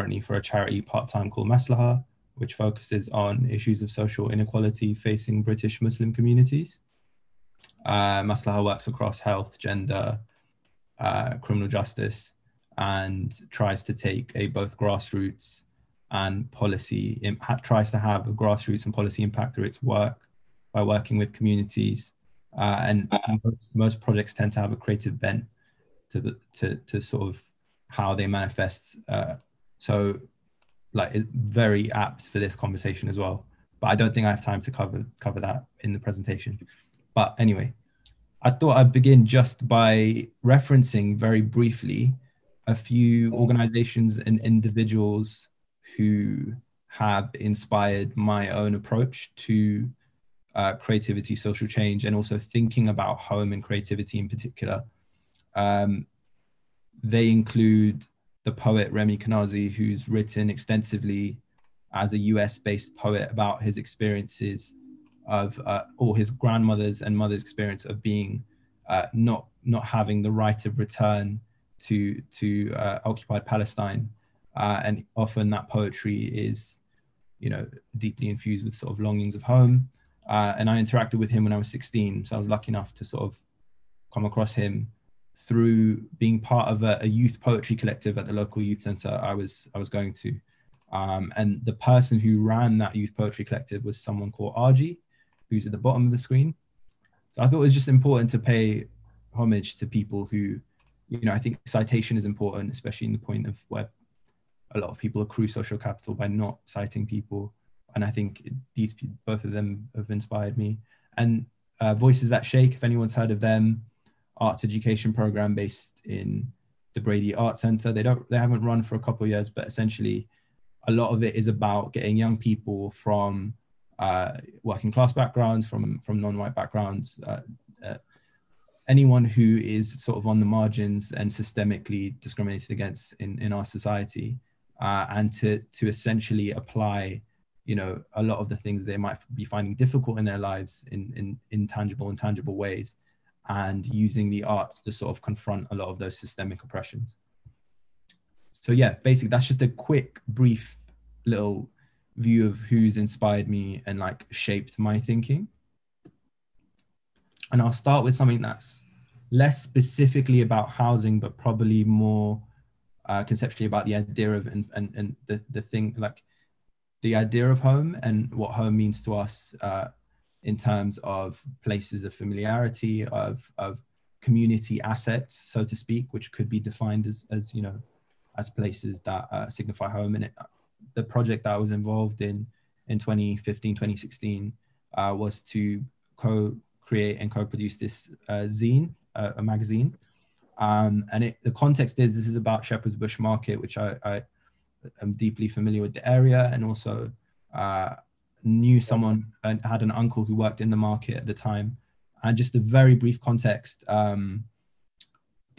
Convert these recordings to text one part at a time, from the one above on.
currently for a charity part-time called Maslaha, which focuses on issues of social inequality facing British Muslim communities. Maslaha works across health, gender, criminal justice, and tries to take a both grassroots and policy impact, tries to have a grassroots and policy impact through its work by working with communities. And most projects tend to have a creative bent to sort of how they manifest. So like it's very apt for this conversation as well, but I don't think I have time to cover that in the presentation. But anyway, I thought I'd begin just by referencing very briefly a few organizations and individuals who have inspired my own approach to creativity, social change, and also thinking about home and creativity in particular. They include the poet Remy Kanazi, who's written extensively as a US-based poet about his experiences of, or his grandmother's and mother's experience of being not having the right of return to occupied Palestine. And often that poetry is, you know, deeply infused with sort of longings of home. And I interacted with him when I was 16. So I was lucky enough to sort of come across him through being part of a youth poetry collective at the local youth centre I was going to. And the person who ran that youth poetry collective was someone called Arji, who's at the bottom of the screen. So I thought it was just important to pay homage to people who, you know, I think citation is important, especially in the point of where a lot of people accrue social capital by not citing people. And I think these both of them have inspired me. And Voices That Shake, if anyone's heard of them, arts education program based in the Brady Arts Center. They haven't run for a couple of years, but essentially a lot of it is about getting young people from working class backgrounds, from non-white backgrounds, anyone who is sort of on the margins and systemically discriminated against in our society, and to essentially apply, you know, a lot of the things they might be finding difficult in their lives in intangible and tangible ways, and using the arts to sort of confront a lot of those systemic oppressions. So yeah, basically that's just a quick, brief little view of who's inspired me and like shaped my thinking. And I'll start with something that's less specifically about housing, but probably more conceptually about the idea of and the thing, like the idea of home and what home means to us in terms of places of familiarity, of community assets, so to speak, which could be defined as you know, as places that signify home. And the project that I was involved in 2015, 2016 was to co-create and co-produce this zine, a magazine. And the context is, this is about Shepherd's Bush Market, which I am deeply familiar with the area, and also knew someone and had an uncle who worked in the market at the time. And just a very brief context, the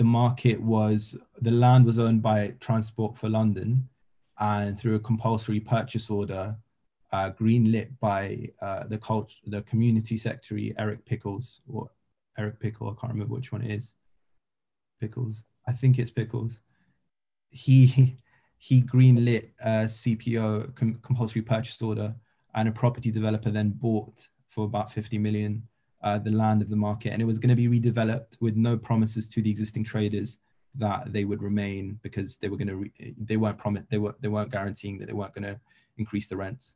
market was, the land was owned by Transport for London, and through a compulsory purchase order, greenlit by the community secretary, Eric Pickles, or Eric Pickle, I can't remember which one it is. Pickles, I think it's Pickles. He greenlit a CPO, compulsory purchase order, and a property developer then bought for about 50 million the land of the market, and it was going to be redeveloped with no promises to the existing traders that they would remain, because they were going to they weren't guaranteeing that they weren't going to increase the rents.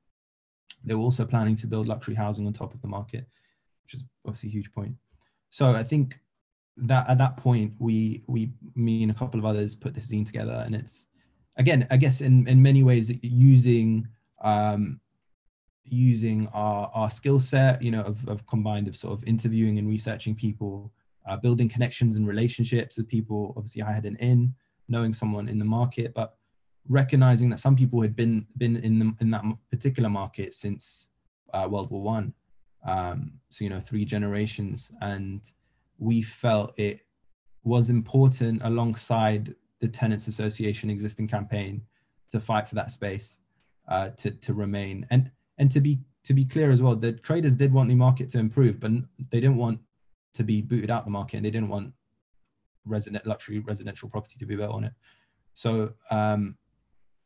They were also planning to build luxury housing on top of the market, which is obviously a huge point. So I think that at that point me and a couple of others put this zine together, and it's again, I guess in many ways using using our skill set, you know, of combined of sort of interviewing and researching people, building connections and relationships with people. Obviously I had an in knowing someone in the market, but recognizing that some people had been in that particular market since World War I, so you know, 3 generations, and we felt it was important, alongside the Tenants Association existing campaign, to fight for that space to remain. And to be clear as well, the traders did want the market to improve, but they didn't want to be booted out the market, and they didn't want luxury residential property to be built on it. So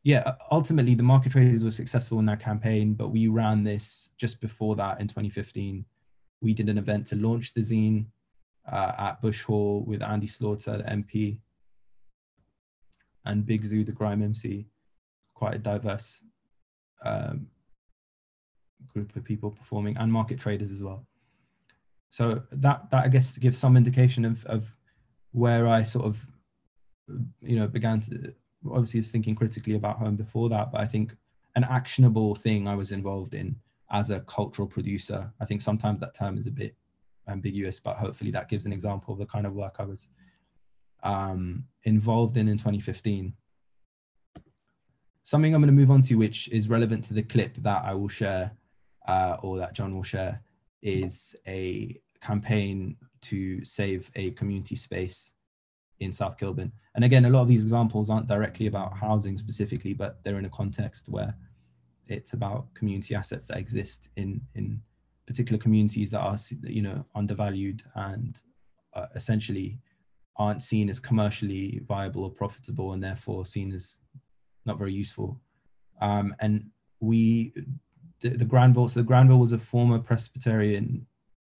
Yeah, ultimately the market traders were successful in their campaign, but we ran this just before that in 2015. We did an event to launch the zine at Bush Hall with Andy Slaughter, the MP, and Big Zoo, the grime MC. Quite a diverse group of people performing, and market traders as well. So that I guess gives some indication of where I sort of, you know, began to, obviously was thinking critically about home before that, but I think an actionable thing I was involved in as a cultural producer. I think sometimes that term is a bit ambiguous, but hopefully that gives an example of the kind of work I was involved in 2015. Something I'm going to move on to, which is relevant to the clip that I will share or that John will share, is a campaign to save a community space in South Kilburn. And again, a lot of these examples aren't directly about housing specifically, but they're in a context where it's about community assets that exist in particular communities that are, you know, undervalued and essentially aren't seen as commercially viable or profitable, and therefore seen as not very useful. And the Granville, so the Granville was a former Presbyterian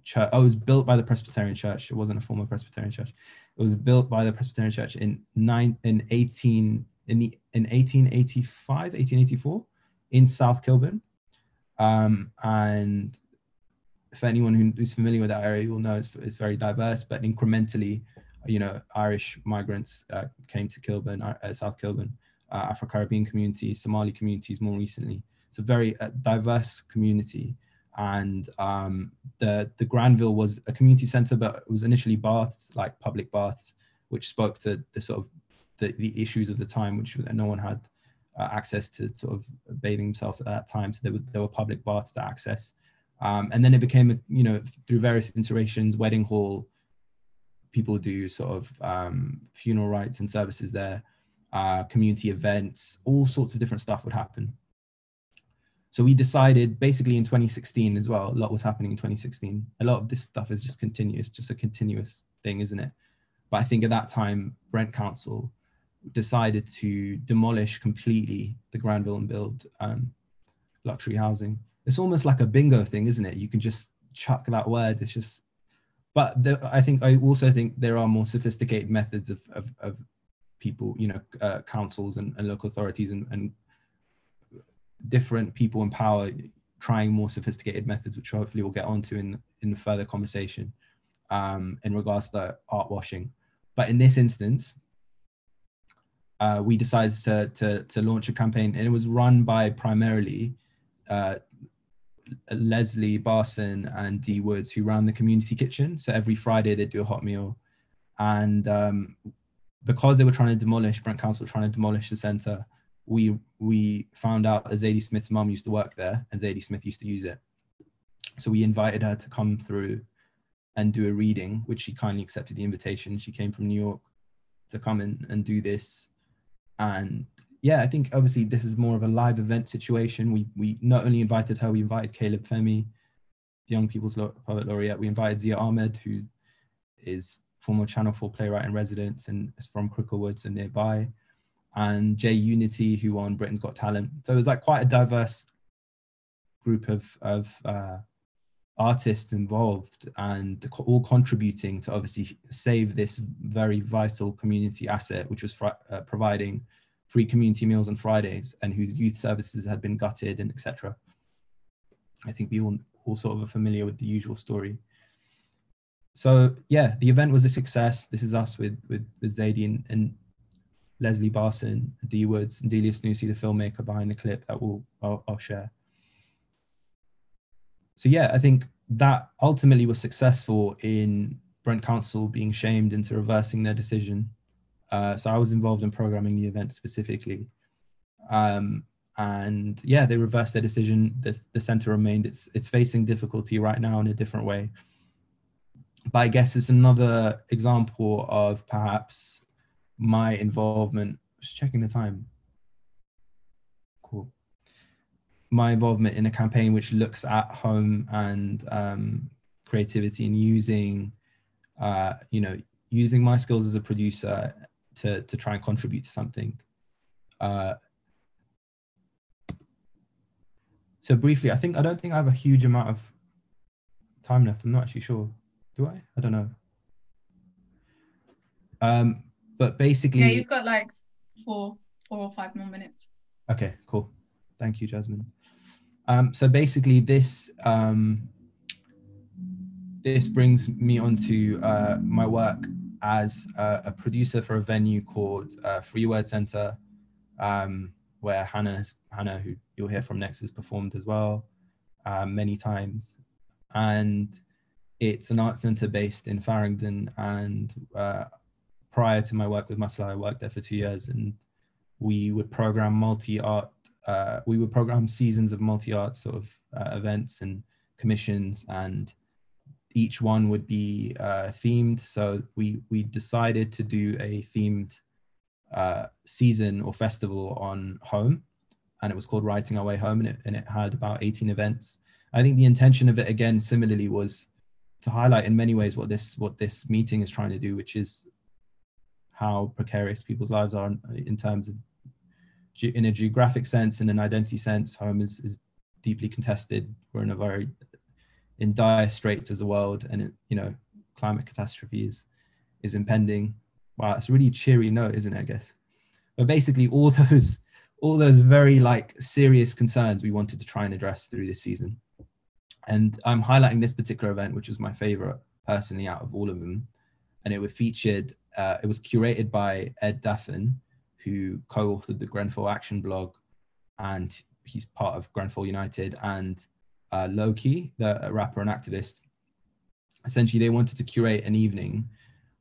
church. Oh, it was built by the Presbyterian church. It wasn't a former Presbyterian church. It was built by the Presbyterian church in 1885, 1884 in South Kilburn. And if anyone who's familiar with that area will know it's very diverse, but incrementally, you know, Irish migrants came to Kilburn, South Kilburn, Afro-Caribbean communities, Somali communities more recently. It's a very diverse community, and the Granville was a community centre, but it was initially baths, like public baths, which spoke to the sort of the issues of the time, which no one had access to sort of bathing themselves at that time. So there were public baths to access, and then it became, you know, through various iterations, wedding hall. People do sort of funeral rites and services there, community events, all sorts of different stuff would happen. So we decided basically in 2016 as well, a lot was happening in 2016. A lot of this stuff is just continuous, just a continuous thing, isn't it? But I think at that time, Brent Council decided to demolish completely the Granville and build luxury housing. It's almost like a bingo thing, isn't it? You can just chuck that word, it's just, but I also think there are more sophisticated methods of people, you know, councils and local authorities and different people in power trying more sophisticated methods, which hopefully we'll get onto in the further conversation in regards to the art washing. But in this instance, we decided to launch a campaign, and it was run by primarily Leslie Barson and Dee Woods, who ran the community kitchen. So every Friday they do a hot meal, and because they were trying to demolish, Brent Council were trying to demolish the centre, we found out that Zadie Smith's mum used to work there, and Zadie Smith used to use it. So we invited her to come through and do a reading, which she kindly accepted the invitation. She came from New York to come in and do this. And yeah, I think obviously this is more of a live event situation. We not only invited her, we invited Caleb Fermi, the Young People's Poet Laureate. We invited Zia Ahmed, who is former Channel 4 playwright in residence and is from Cricklewood, so nearby, and Jay Unity, who won Britain's Got Talent. So it was like quite a diverse group of artists involved, and all contributing to obviously save this very vital community asset, which was providing free community meals on Fridays, and whose youth services had been gutted, and etc. I think we all sort of are familiar with the usual story. So yeah, the event was a success. This is us with Zadie and Leslie Barson, Dee Woods, and Delia Snussi, the filmmaker behind the clip that I'll share. So yeah, I think that ultimately was successful in Brent Council being shamed into reversing their decision. So I was involved in programming the event specifically. And yeah, they reversed their decision. The centre remained. It's facing difficulty right now in a different way. But I guess it's another example of perhaps my involvement, just checking the time. Cool. My involvement in a campaign which looks at home and creativity, and using, you know, using my skills as a producer to try and contribute to something. So briefly, I don't think I have a huge amount of time left. I'm not actually sure. Do I? I don't know. But basically, yeah, you've got like four or five more minutes. Okay, cool. Thank you, Jasmine. So basically, this this brings me onto my work as a producer for a venue called Free Word Centre, where Hannah, who you'll hear from next, has performed as well many times. And it's an art centre based in Farringdon. And prior to my work with Maslaha, I worked there for 2 years, and we would program multi-art, we would program seasons of multi-art sort of events and commissions, and each one would be themed. So we decided to do a themed season or festival on home, and it was called Writing Our Way Home, and it had about 18 events. I think the intention of it, again, similarly, was to highlight in many ways what this meeting is trying to do, which is how precarious people's lives are in terms of, in a geographic sense, in an identity sense. Home is deeply contested. We're in a very, in dire straits as a world, and it, you know, climate catastrophe is impending. Wow, it's a really cheery note, isn't it, I guess? But basically all those very like serious concerns we wanted to try and address through this season. And I'm highlighting this particular event, which was my favorite personally out of all of them. And it was featured, it was curated by Ed Daffin, who co-authored the Grenfell Action blog, and he's part of Grenfell United, and Loki, the rapper and activist. Essentially, they wanted to curate an evening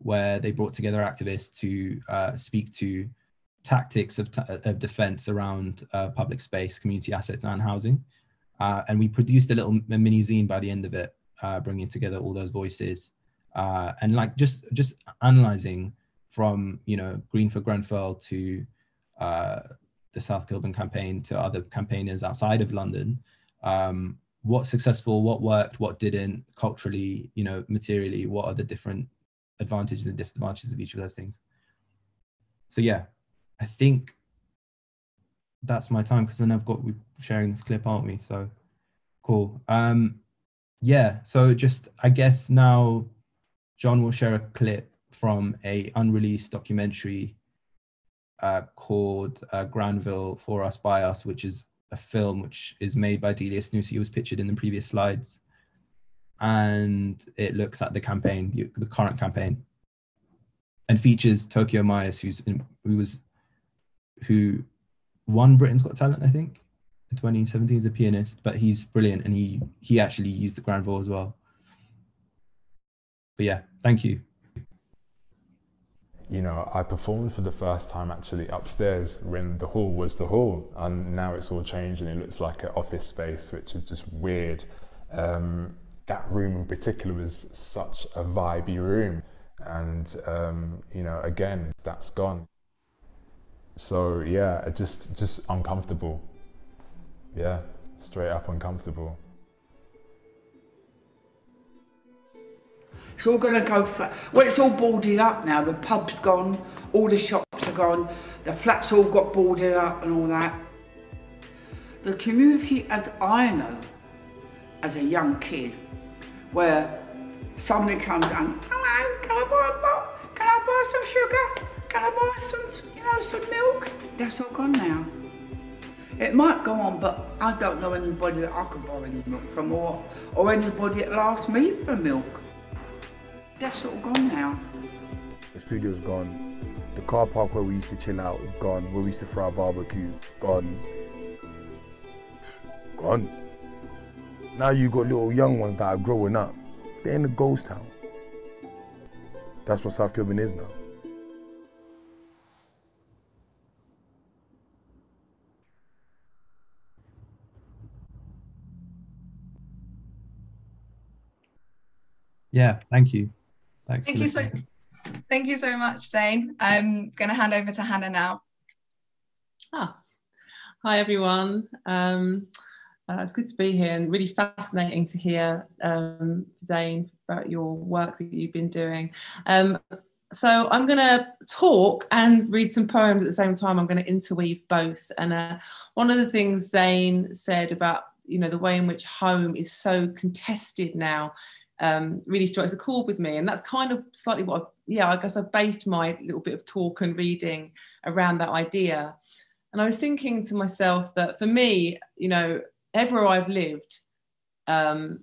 where they brought together activists to speak to tactics of defense around public space, community assets and housing. And we produced a little mini zine by the end of it, bringing together all those voices and like just analyzing from, you know, Green for Grenfell to the South Kilburn campaign to other campaigners outside of London. What's successful, what worked, what didn't, culturally, you know, materially, what are the different advantages and disadvantages of each of those things. So yeah, I think that's my time, because then we're sharing this clip, aren't we? So cool. Yeah, so just, I guess now John will share a clip from a unreleased documentary called Granville, For Us, By Us, which is a film which is made by Delia Snussi, who was pictured in the previous slides. And it looks at the campaign, the current campaign, and features Tokyo Myers, who won Britain's Got Talent, I think, in 2017 as a pianist, but he's brilliant, and he actually used the Granville as well. But yeah, thank you. You know, I performed for the first time actually upstairs when the hall was the hall, and now it's all changed and it looks like an office space, which is just weird. That room in particular was such a vibey room, and you know, again, that's gone. So yeah, just uncomfortable. Yeah, straight up uncomfortable. It's all going to go flat. Well, it's all boarded up now. The pub's gone, all the shops are gone, the flats all got boarded up and all that. The community, as I know, as a young kid, where somebody comes and, hello, can I buy some sugar? Can I buy some, you know, some milk? That's all gone now. It might go on, but I don't know anybody that I could borrow any milk from, or anybody that'll ask me for milk. That's all gone now. The studio's gone. The car park where we used to chill out is gone. Where we used to throw our barbecue, gone. Gone. Now you got little young ones that are growing up. They're in a ghost town. That's what South Kilburn is now. Yeah, thank you. Thank you so much, Zane. I'm going to hand over to Hannah now. Hi, everyone. It's good to be here, and really fascinating to hear, Zane, about your work that you've been doing. So I'm going to talk and read some poems at the same time. I'm going to interweave both. And one of the things Zane said about you know, the way in which home is so contested now really strikes a chord with me. And that's kind of slightly what, I guess I based my little bit of talk and reading around that idea. And I was thinking to myself that for me, you know, everywhere I've lived in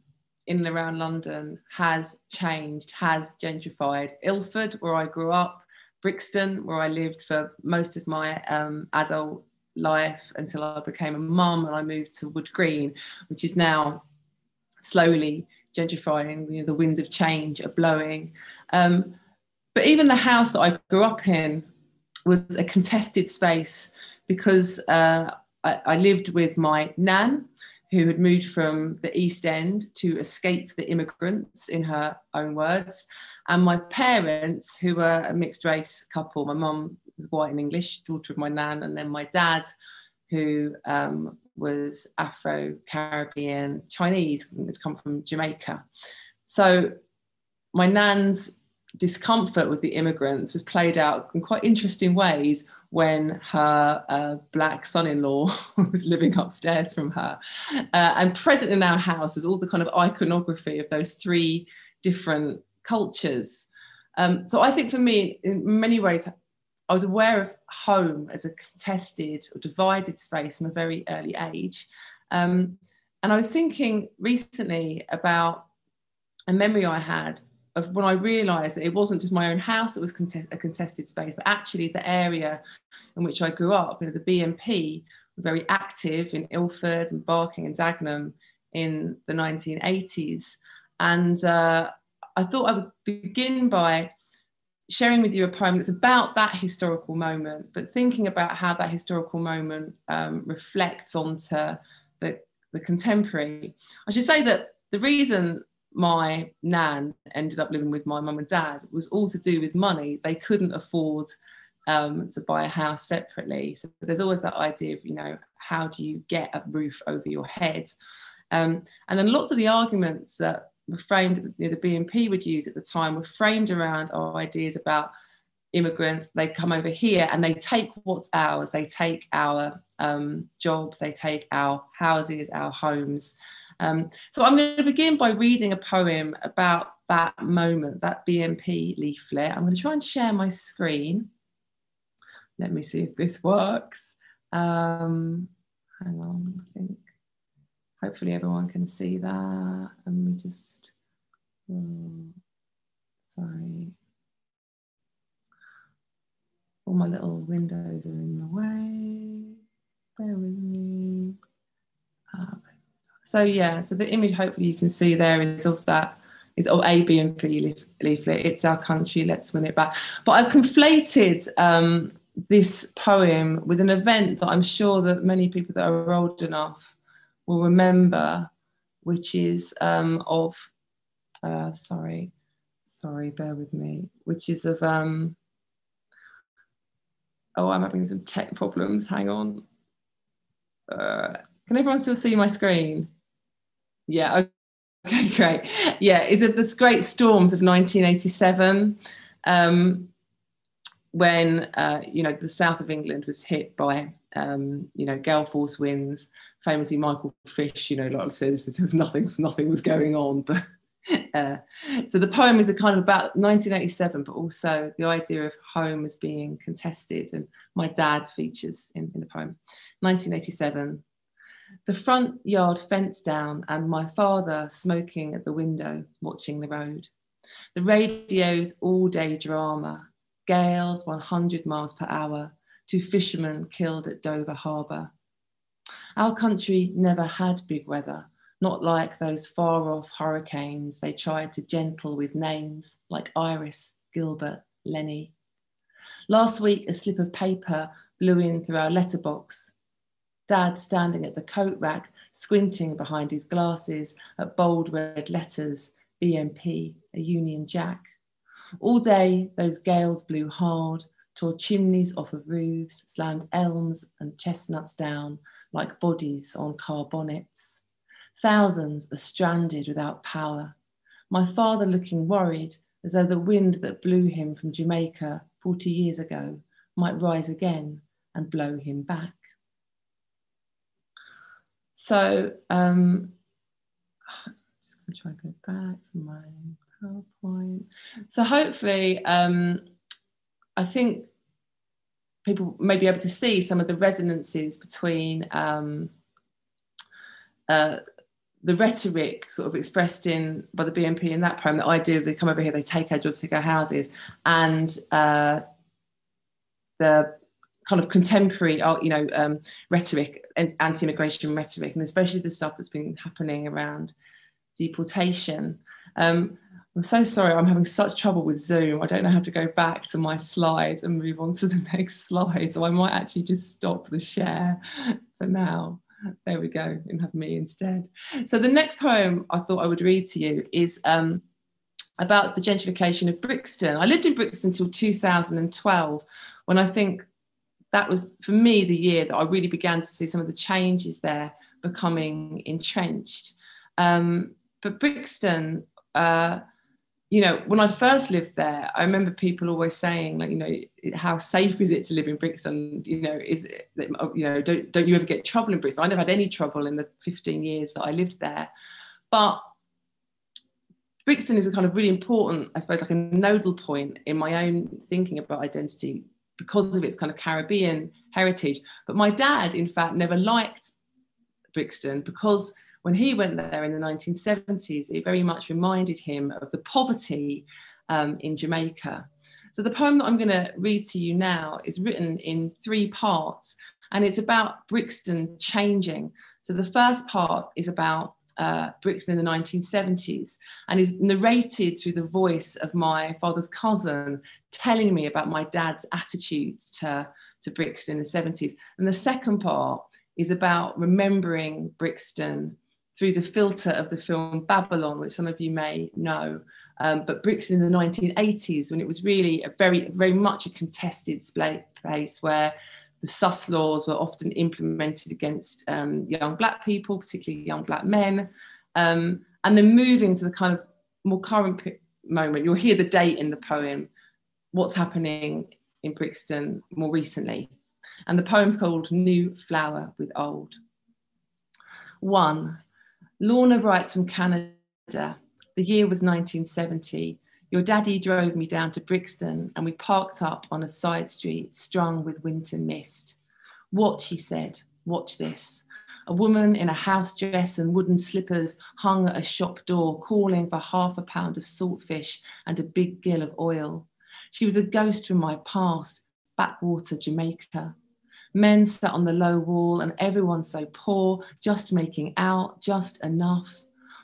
and around London has changed, has gentrified. Ilford, where I grew up, Brixton, where I lived for most of my adult life until I became a mum and I moved to Wood Green, which is now slowly gentrifying. You know, the winds of change are blowing. But even the house that I grew up in was a contested space because I lived with my nan, who had moved from the East End to escape the immigrants, in her own words, and my parents, who were a mixed race couple. My mum was white and English, daughter of my nan, and then my dad, who was Afro-Caribbean Chinese, had come from Jamaica. So my nan's discomfort with the immigrants was played out in quite interesting ways when her black son-in-law was living upstairs from her. And present in our house was all the kind of iconography of those three different cultures. So I think for me, in many ways, I was aware of home as a contested or divided space from a very early age. And I was thinking recently about a memory I had of when I realised that it wasn't just my own house that was a contested space, but actually the area in which I grew up. You know, the BNP were very active in Ilford and Barking and Dagenham in the 1980s. And I thought I would begin by sharing with you a poem that's about that historical moment, but thinking about how that historical moment reflects onto the contemporary. I should say that the reason my nan ended up living with my mum and dad was all to do with money. They couldn't afford to buy a house separately. So there's always that idea of, you know, how do you get a roof over your head? And then lots of the arguments that were framed, you know, the BNP would use at the time, were framed around our ideas about immigrants. They come over here and they take what's ours. They take our jobs, they take our houses, our homes. So I'm going to begin by reading a poem about that moment, that BNP leaflet. I'm going to try and share my screen. Let me see if this works. Hang on, I think. Hopefully everyone can see that. And we just, sorry. All my little windows are in the way. Bear with me. So yeah, so the image hopefully you can see there is of that, is of a BNP leaflet. It's our country, let's win it back. But I've conflated this poem with an event that I'm sure that many people that are old enough will remember, which is I'm having some tech problems, hang on. Can everyone still see my screen? Yeah, okay, great. Yeah, it's of the great storms of 1987, when, you know, the south of England was hit by, you know, gale force winds. Famously, Michael Fish, you know, like I said, there was nothing was going on. But so the poem is a kind of about 1987, but also the idea of home as being contested. And my dad features in the poem. 1987. The front yard fence down and my father smoking at the window, watching the road. The radio's all-day drama, gales 100 miles per hour, 2 fishermen killed at Dover Harbour. Our country never had big weather, not like those far-off hurricanes they tried to gentle with names like Iris, Gilbert, Lenny. Last week, a slip of paper blew in through our letterbox. Dad standing at the coat rack, squinting behind his glasses at bold red letters, BNP, a Union Jack. All day, those gales blew hard, tore chimneys off of roofs, slammed elms and chestnuts down like bodies on car bonnets. Thousands are stranded without power. My father looking worried, as though the wind that blew him from Jamaica 40 years ago might rise again and blow him back. So I'm just going to try and go back to my PowerPoint. So hopefully, I think people may be able to see some of the resonances between the rhetoric sort of expressed in by the BNP in that poem, the idea of they come over here, they take our jobs, take our houses, and the kind of contemporary, you know, rhetoric and anti-immigration rhetoric, and especially the stuff that's been happening around deportation. I'm so sorry, I'm having such trouble with Zoom. I don't know how to go back to my slides and move on to the next slide. So I might actually just stop the share for now. There we go, and have me instead. So the next poem I thought I would read to you is about the gentrification of Brixton. I lived in Brixton until 2012, when I think that was, for me, the year that I really began to see some of the changes there becoming entrenched. But Brixton, you know, when I first lived there, I remember people always saying, like, you know, how safe is it to live in Brixton? You know, is it, you know, don't you ever get trouble in Brixton? I never had any trouble in the 15 years that I lived there. But Brixton is a kind of really important, I suppose, like a nodal point in my own thinking about identity because of its kind of Caribbean heritage. But my dad, in fact, never liked Brixton because when he went there in the 1970s, it very much reminded him of the poverty in Jamaica. So the poem that I'm going to read to you now is written in three parts, and it's about Brixton changing. So the first part is about Brixton in the 1970s, and is narrated through the voice of my father's cousin, telling me about my dad's attitudes to Brixton in the 70s. And the second part is about remembering Brixton through the filter of the film Babylon, which some of you may know, but Brixton in the 1980s, when it was really a very much a contested place where the sus laws were often implemented against young black people, particularly young black men. And then moving to the kind of more current moment, you'll hear the date in the poem, what's happening in Brixton more recently. And the poem's called New Flower with Old. 1. Lorna writes from Canada. The year was 1970. Your daddy drove me down to Brixton and we parked up on a side street strung with winter mist. What, she said, watch this. A woman in a house dress and wooden slippers hung at a shop door calling for half a pound of saltfish and a big gill of oil. She was a ghost from my past, backwater Jamaica. Men sat on the low wall and everyone so poor, just making out, just enough.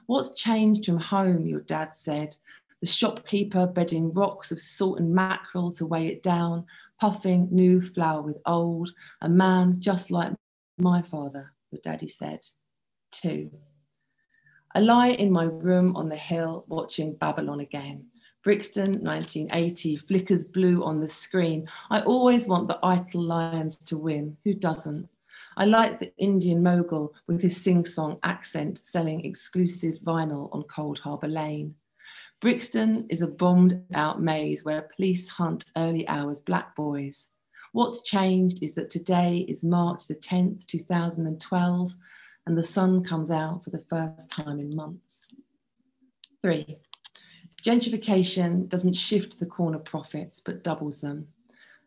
What's changed from home, your dad said. The shopkeeper bedding rocks of salt and mackerel to weigh it down, puffing new flour with old, a man just like my father, your daddy said. 2. I lie in my room on the hill watching Babylon again. Brixton, 1980, flickers blue on the screen. I always want the Eitel Lions to win. Who doesn't? I like the Indian mogul with his sing-song accent selling exclusive vinyl on Cold Harbour Lane. Brixton is a bombed-out maze where police hunt early hours black boys. What's changed is that today is March the 10th, 2012, and the sun comes out for the first time in months. 3. Gentrification doesn't shift the corner profits, but doubles them.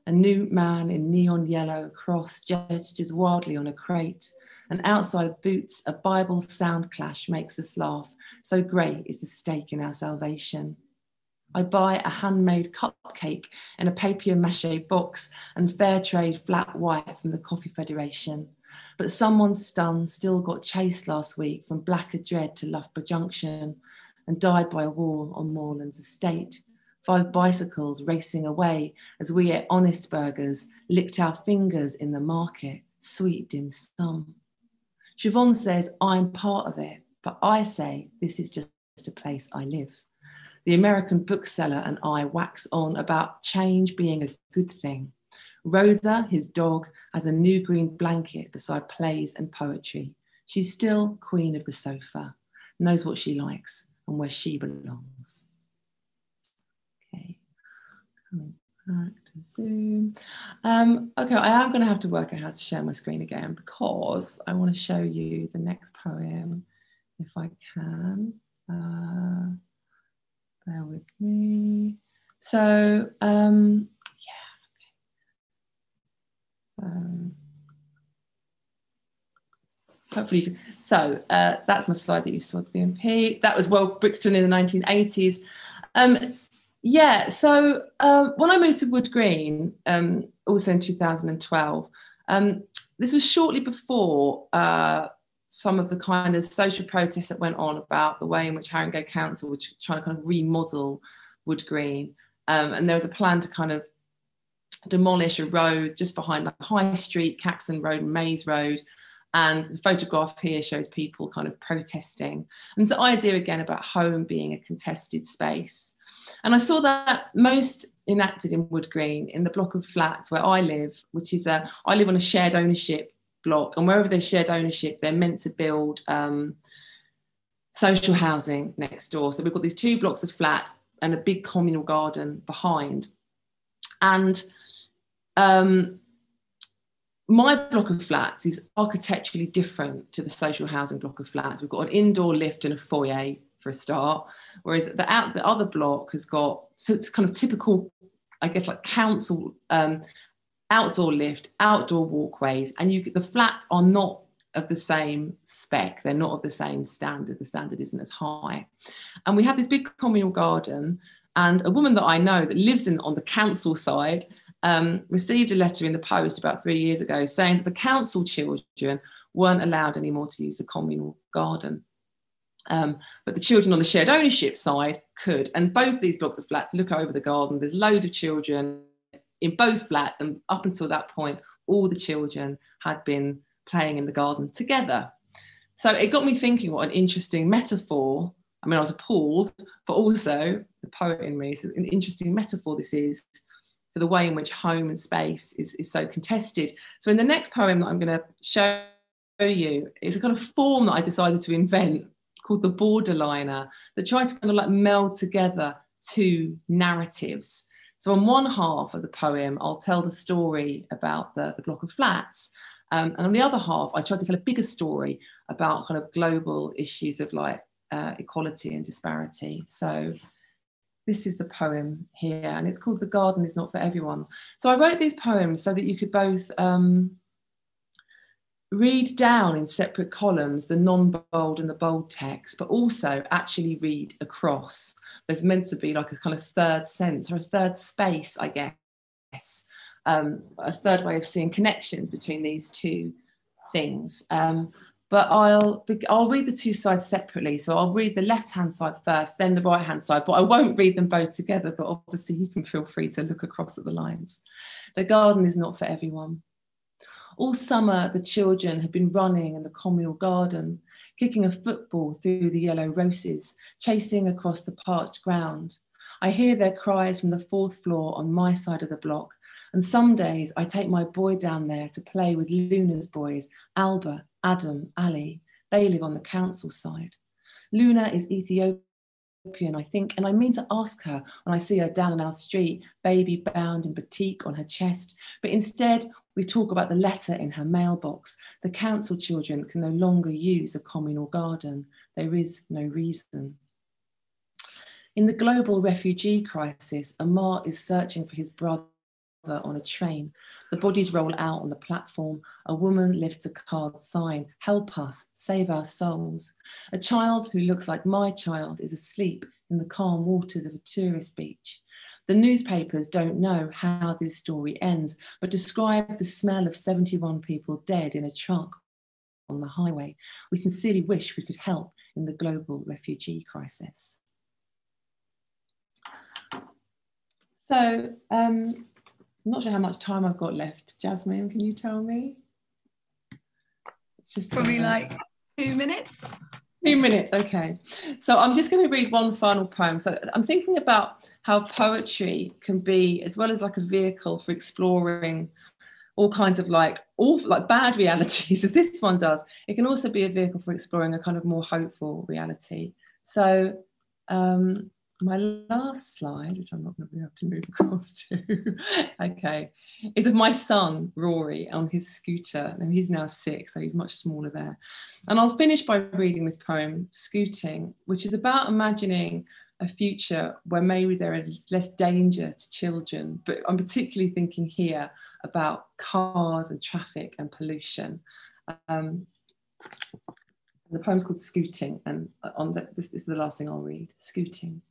A new man in neon yellow cross gestures wildly on a crate, and outside boots, a Bible sound clash makes us laugh. So great is the stake in our salvation. I buy a handmade cupcake in a papier-mâché box and fair trade flat white from the Coffee Federation. But someone's son still got chased last week from Blacker Dread to Loughborough Junction, and died by a wall on Moreland's estate. 5 bicycles racing away as we ate honest burgers, licked our fingers in the market, sweet dim sum. Siobhan says, I'm part of it, but I say, this is just a place I live. The American bookseller and I wax on about change being a good thing. Rosa, his dog, has a new green blanket beside plays and poetry. She's still queen of the sofa, knows what she likes and where she belongs. Okay, coming Back to Zoom. Okay, I am going to have to work out how to share my screen again because I want to show you the next poem if I can. Bear with me. So, yeah. Okay. Hopefully, you can. So that's my slide that you saw at the BNP. That was Brixton in the 1980s. Yeah, so when I moved to Wood Green, also in 2012, this was shortly before some of the kind of social protests that went on about the way in which Haringey Council was trying to kind of remodel Wood Green. And there was a plan to kind of demolish a road just behind the High Street, Caxton Road and Maze Road. And the photograph here shows people kind of protesting. And it's the idea again about home being a contested space. And I saw that most enacted in Wood Green, in the block of flats where I live, which is I live on a shared ownership block, and wherever there's shared ownership, they're meant to build social housing next door. So we've got these two blocks of flats and a big communal garden behind. And my block of flats is architecturally different to the social housing block of flats. We've got an indoor lift and a foyer, for a start, whereas the other block has got, so it's kind of typical, I guess, like council outdoor lift, outdoor walkways, and the flats are not of the same spec. They're not of the same standard. The standard isn't as high, and we have this big communal garden. And a woman that I know that lives on the council side received a letter in the post about 3 years ago saying that the council children weren't allowed anymore to use the communal garden. But the children on the shared ownership side could, and both these blocks of flats look over the garden. There's loads of children in both flats, and up until that point, all the children had been playing in the garden together. So it got me thinking, what an interesting metaphor. I mean, I was appalled, but also the poet in me, so an interesting metaphor this is for the way in which home and space is so contested. So in the next poem that I'm going to show you, it's a kind of form that I decided to invent, called the borderliner, that tries to kind of like meld together two narratives. So on one half of the poem, I'll tell the story about the block of flats. And on the other half, I try to tell a bigger story about kind of global issues of like equality and disparity. So this is the poem here, and it's called The Garden Is Not For Everyone. So I wrote these poems so that you could both read down in separate columns the non-bold and the bold text, but also actually read across. There's meant to be like a kind of third sense or a third space, I guess, a third way of seeing connections between these two things. But I'll read the two sides separately. So I'll read the left-hand side first, then the right-hand side, but I won't read them both together, but obviously you can feel free to look across at the lines. The garden is not for everyone. All summer, the children had been running in the communal garden, kicking a football through the yellow roses, chasing across the parched ground. I hear their cries from the fourth floor on my side of the block, and some days I take my boy down there to play with Luna's boys, Alba, Adam, Ali. They live on the council side. Luna is Ethiopian, I think, and I mean to ask her when I see her down in our street, baby bound in batik on her chest, but instead, we talk about the letter in her mailbox. The council children can no longer use a communal garden. There is no reason. In the global refugee crisis, Amar is searching for his brother on a train. The bodies roll out on the platform. A woman lifts a card sign, "Help us, save our souls." A child who looks like my child is asleep in the calm waters of a tourist beach. The newspapers don't know how this story ends, but describe the smell of 71 people dead in a truck on the highway. We sincerely wish we could help in the global refugee crisis. So, I'm not sure how much time I've got left. Jasmine, can you tell me? It's just probably like 2 minutes. 2 minutes, okay. So I'm just going to read one final poem. So I'm thinking about how poetry can be, as well as like a vehicle for exploring all kinds of like awful, like bad realities, as this one does, it can also be a vehicle for exploring a kind of more hopeful reality. So My last slide, which I'm not going to be able to move across to, okay, is of my son, Rory, on his scooter. And he's now 6, so he's much smaller there. And I'll finish by reading this poem, Scooting, which is about imagining a future where maybe there is less danger to children. But I'm particularly thinking here about cars and traffic and pollution. The poem's called Scooting, and on the, this is the last thing I'll read, Scooting.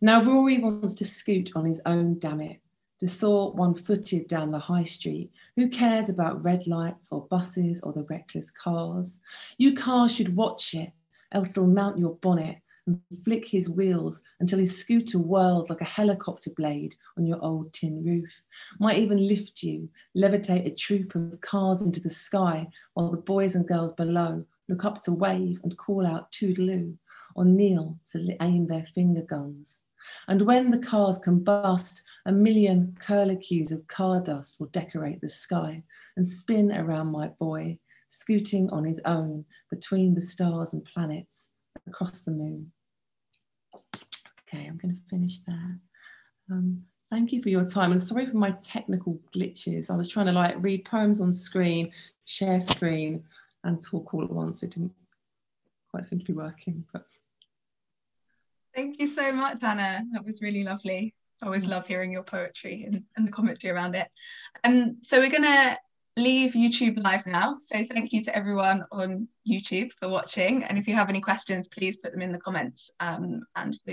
Now Rory wants to scoot on his own, damn it, to soar one-footed down the high street. Who cares about red lights or buses or the reckless cars? You cars should watch it, else he'll mount your bonnet and flick his wheels until his scooter whirls like a helicopter blade on your old tin roof. Might even lift you, levitate a troop of cars into the sky while the boys and girls below look up to wave and call out toodaloo, or kneel to aim their finger guns. And when the cars combust, a million curlicues of car dust will decorate the sky and spin around my boy, scooting on his own between the stars and planets across the moon. Okay, I'm going to finish there. Thank you for your time, and sorry for my technical glitches. I was trying to like read poems on screen, share screen, and talk all at once. It didn't quite seem to be working, but. Thank you so much, Anna. That was really lovely. I always love hearing your poetry and the commentary around it. So we're going to leave YouTube live now. So thank you to everyone on YouTube for watching. And if you have any questions, please put them in the comments. And we